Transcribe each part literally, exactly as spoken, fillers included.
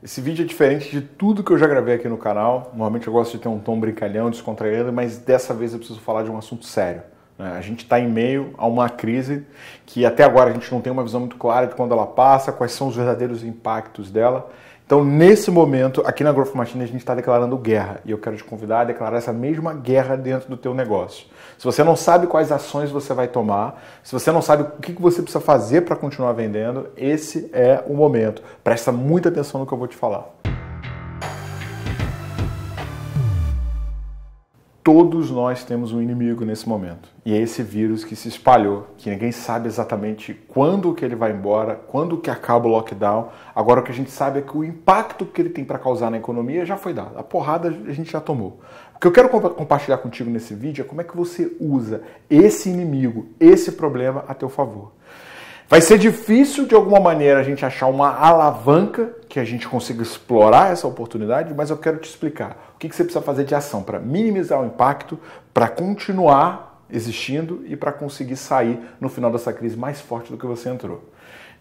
Esse vídeo é diferente de tudo que eu já gravei aqui no canal. Normalmente eu gosto de ter um tom brincalhão, descontraído, mas dessa vez eu preciso falar de um assunto sério. A gente está em meio a uma crise que até agora a gente não tem uma visão muito clara de quando ela passa, quais são os verdadeiros impactos dela. Então, nesse momento, aqui na Growth Machine, a gente está declarando guerra. E eu quero te convidar a declarar essa mesma guerra dentro do teu negócio. Se você não sabe quais ações você vai tomar, se você não sabe o que você precisa fazer para continuar vendendo, esse é o momento. Presta muita atenção no que eu vou te falar. Todos nós temos um inimigo nesse momento. E é esse vírus que se espalhou, que ninguém sabe exatamente quando que ele vai embora, quando que acaba o lockdown. Agora o que a gente sabe é que o impacto que ele tem para causar na economia já foi dado. A porrada a gente já tomou. O que eu quero compa- compartilhar contigo nesse vídeo é como é que você usa esse inimigo, esse problema a teu favor. Vai ser difícil, de alguma maneira, a gente achar uma alavanca que a gente consiga explorar essa oportunidade, mas eu quero te explicar o que você precisa fazer de ação para minimizar o impacto, para continuar existindo e para conseguir sair no final dessa crise mais forte do que você entrou.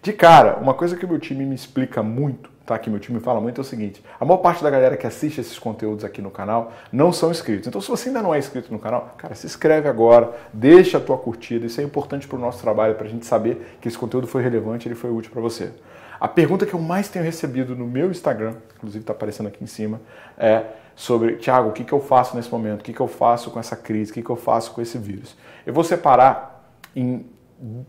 De cara, uma coisa que o meu time me explica muito, tá? Que meu time fala muito é o seguinte: a maior parte da galera que assiste esses conteúdos aqui no canal não são inscritos. Então, se você ainda não é inscrito no canal, cara, se inscreve agora, deixa a tua curtida. Isso é importante para o nosso trabalho, para a gente saber que esse conteúdo foi relevante, ele foi útil para você. A pergunta que eu mais tenho recebido no meu Instagram, inclusive está aparecendo aqui em cima, é sobre: Thiago, o que que eu faço nesse momento? O que que eu faço com essa crise? O que que eu faço com esse vírus? Eu vou separar em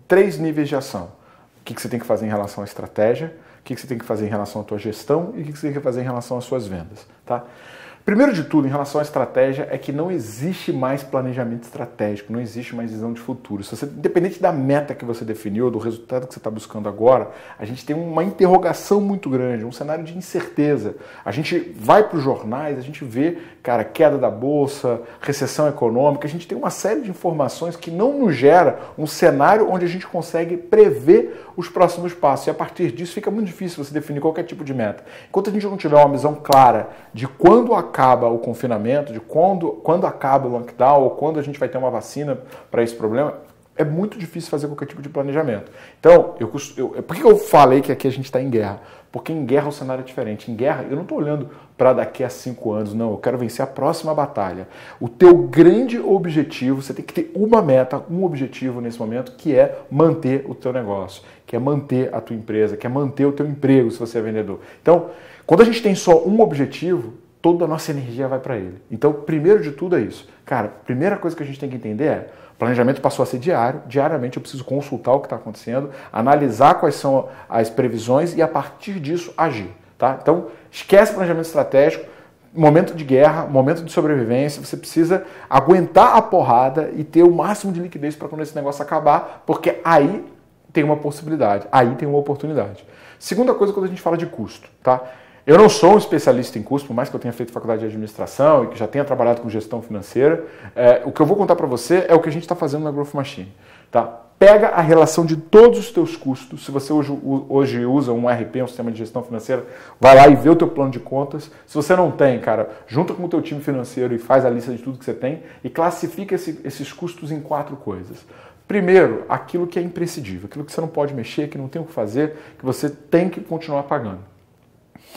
três níveis de ação. O que, que você tem que fazer em relação à estratégia, o que, que você tem que fazer em relação à tua gestão e o que, que você tem que fazer em relação às suas vendas, tá? Primeiro de tudo, em relação à estratégia, é que não existe mais planejamento estratégico, não existe mais visão de futuro. Se você, independente da meta que você definiu, do resultado que você está buscando agora, a gente tem uma interrogação muito grande, um cenário de incerteza. A gente vai para os jornais, a gente vê, cara, queda da bolsa, recessão econômica, a gente tem uma série de informações que não nos gera um cenário onde a gente consegue prever os próximos passos. E a partir disso fica muito difícil você definir qualquer tipo de meta. Enquanto a gente não tiver uma visão clara de quando acaba acaba o confinamento, de quando, quando acaba o lockdown ou quando a gente vai ter uma vacina para esse problema, é muito difícil fazer qualquer tipo de planejamento. Então, eu, eu, por que eu falei que aqui a gente está em guerra? Porque em guerra o cenário é diferente. Em guerra, eu não estou olhando para daqui a cinco anos, não. Eu quero vencer a próxima batalha. O teu grande objetivo, você tem que ter uma meta, um objetivo nesse momento, que é manter o teu negócio, que é manter a tua empresa, que é manter o teu emprego, se você é vendedor. Então, quando a gente tem só um objetivo, toda a nossa energia vai para ele. Então, primeiro de tudo é isso. Cara, a primeira coisa que a gente tem que entender é: planejamento passou a ser diário, diariamente eu preciso consultar o que está acontecendo, analisar quais são as previsões e a partir disso agir, tá? Então, esquece planejamento estratégico, momento de guerra, momento de sobrevivência, você precisa aguentar a porrada e ter o máximo de liquidez para quando esse negócio acabar, porque aí tem uma possibilidade, aí tem uma oportunidade. Segunda coisa, quando a gente fala de custo, tá? Eu não sou um especialista em custo, por mais que eu tenha feito faculdade de administração e que já tenha trabalhado com gestão financeira, é, o que eu vou contar para você é o que a gente está fazendo na Growth Machine, tá? Pega a relação de todos os teus custos. Se você hoje, hoje usa um E R P, um sistema de gestão financeira, vai lá e vê o teu plano de contas. Se você não tem, cara, junta com o teu time financeiro e faz a lista de tudo que você tem e classifica esse, esses custos em quatro coisas. Primeiro, aquilo que é imprescindível, aquilo que você não pode mexer, que não tem o que fazer, que você tem que continuar pagando.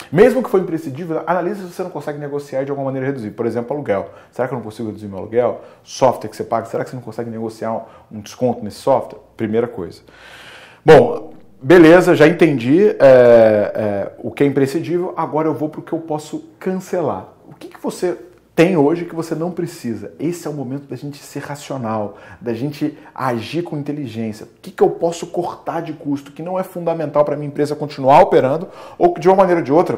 Mesmo que for imprescindível, analisa se você não consegue negociar e de alguma maneira reduzir. Por exemplo, aluguel. Será que eu não consigo reduzir meu aluguel? Software que você paga, será que você não consegue negociar um desconto nesse software? Primeira coisa. Bom, beleza, já entendi é, é, o que é imprescindível, agora eu vou para o que eu posso cancelar. O que, que você tem hoje que você não precisa? Esse é o momento da gente ser racional, da gente agir com inteligência. O que, que eu posso cortar de custo que não é fundamental para a minha empresa continuar operando ou que de uma maneira ou de outra,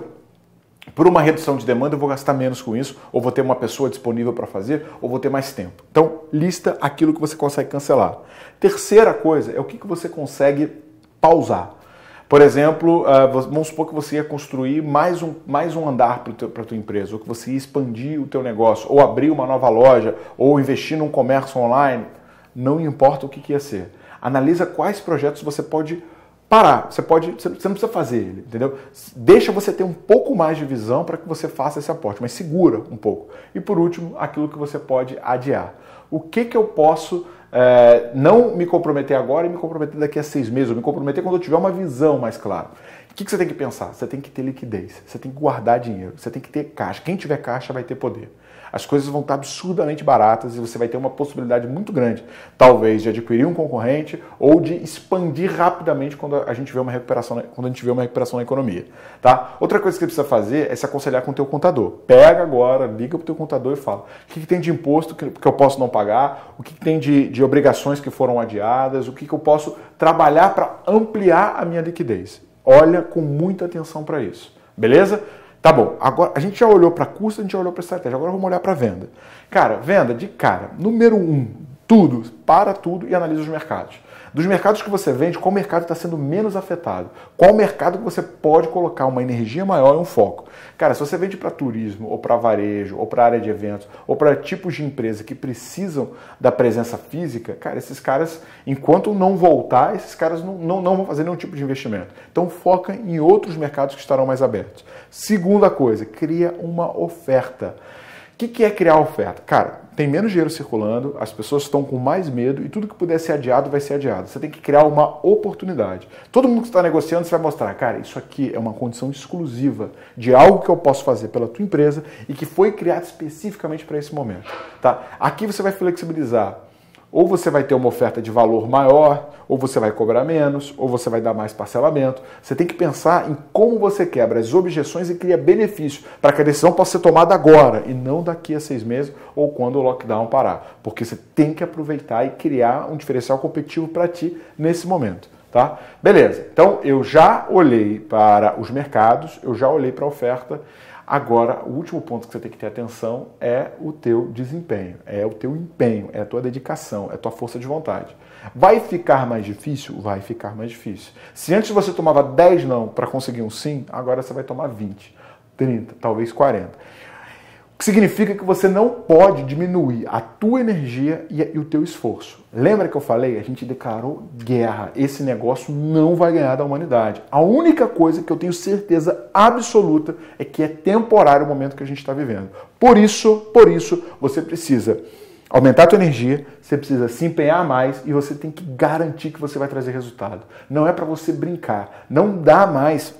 por uma redução de demanda, eu vou gastar menos com isso, ou vou ter uma pessoa disponível para fazer, ou vou ter mais tempo. Então, lista aquilo que você consegue cancelar. Terceira coisa é o que, que você consegue pausar. Por exemplo, vamos supor que você ia construir mais um, mais um andar para a tua empresa, ou que você ia expandir o teu negócio, ou abrir uma nova loja, ou investir num comércio online. Não importa o que, que ia ser. Analisa quais projetos você pode parar. Você, pode, você não precisa fazer ele, entendeu? Deixa você ter um pouco mais de visão para que você faça esse aporte, mas segura um pouco. E por último, aquilo que você pode adiar. O que, que eu posso... É, não me comprometer agora e me comprometer daqui a seis meses, ou me comprometer quando eu tiver uma visão mais clara. O que você tem que pensar? Você tem que ter liquidez, você tem que guardar dinheiro, você tem que ter caixa. Quem tiver caixa vai ter poder. As coisas vão estar absurdamente baratas e você vai ter uma possibilidade muito grande, talvez, de adquirir um concorrente ou de expandir rapidamente quando a gente vê uma recuperação, quando a gente vê uma recuperação na economia. Tá? Outra coisa que você precisa fazer é se aconselhar com o teu contador. Pega agora, liga para o teu contador e fala o que, que tem de imposto que, que eu posso não pagar, o que, que tem de, de obrigações que foram adiadas, o que, que eu posso trabalhar para ampliar a minha liquidez. Olha com muita atenção para isso, beleza? Tá bom, agora a gente já olhou para custo, a gente já olhou para estratégia, agora vamos olhar para venda. Cara, venda de cara, número um, tudo, para tudo e analisa os mercados. Dos mercados que você vende, qual mercado está sendo menos afetado? Qual mercado que você pode colocar uma energia maior e um foco? Cara, se você vende para turismo, ou para varejo, ou para área de eventos, ou para tipos de empresa que precisam da presença física, cara, esses caras, enquanto não voltar, esses caras não, não, não vão fazer nenhum tipo de investimento. Então foca em outros mercados que estarão mais abertos. Segunda coisa, cria uma oferta. O que, que é criar oferta? Cara, tem menos dinheiro circulando, as pessoas estão com mais medo e tudo que puder ser adiado vai ser adiado. Você tem que criar uma oportunidade. Todo mundo que está negociando, você vai mostrar, cara, isso aqui é uma condição exclusiva de algo que eu posso fazer pela tua empresa e que foi criado especificamente para esse momento. Tá? Aqui você vai flexibilizar. Ou você vai ter uma oferta de valor maior, ou você vai cobrar menos, ou você vai dar mais parcelamento. Você tem que pensar em como você quebra as objeções e cria benefício para que a decisão possa ser tomada agora e não daqui a seis meses ou quando o lockdown parar. Porque você tem que aproveitar e criar um diferencial competitivo para ti nesse momento. Tá? Beleza, então eu já olhei para os mercados, eu já olhei para a oferta. Agora, o último ponto que você tem que ter atenção é o teu desempenho, é o teu empenho, é a tua dedicação, é a tua força de vontade. Vai ficar mais difícil? Vai ficar mais difícil. Se antes você tomava dez não para conseguir um sim, agora você vai tomar vinte, trinta, talvez quarenta. O que significa que você não pode diminuir a tua energia e o teu esforço. Lembra que eu falei? A gente declarou guerra. Esse negócio não vai ganhar da humanidade. A única coisa que eu tenho certeza absoluta é que é temporário o momento que a gente está vivendo. Por isso, por isso, você precisa aumentar a tua energia, você precisa se empenhar mais e você tem que garantir que você vai trazer resultado. Não é para você brincar. Não dá mais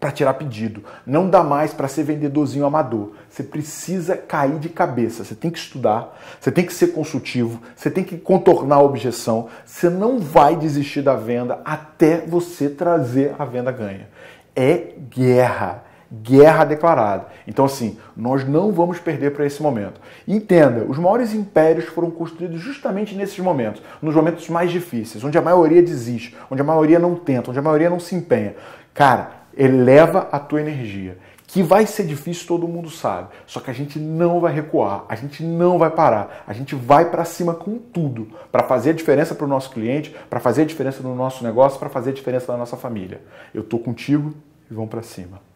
para tirar pedido, não dá mais para ser vendedorzinho amador. Você precisa cair de cabeça, você tem que estudar, você tem que ser consultivo, você tem que contornar a objeção, você não vai desistir da venda até você trazer a venda ganha. É guerra, guerra declarada. Então assim, nós não vamos perder para esse momento. Entenda, os maiores impérios foram construídos justamente nesses momentos, nos momentos mais difíceis, onde a maioria desiste, onde a maioria não tenta, onde a maioria não se empenha. Cara, eleva a tua energia, que vai ser difícil, todo mundo sabe, só que a gente não vai recuar, a gente não vai parar, a gente vai para cima com tudo, para fazer a diferença para o nosso cliente, para fazer a diferença no nosso negócio, para fazer a diferença na nossa família. Eu tô contigo e vamos para cima.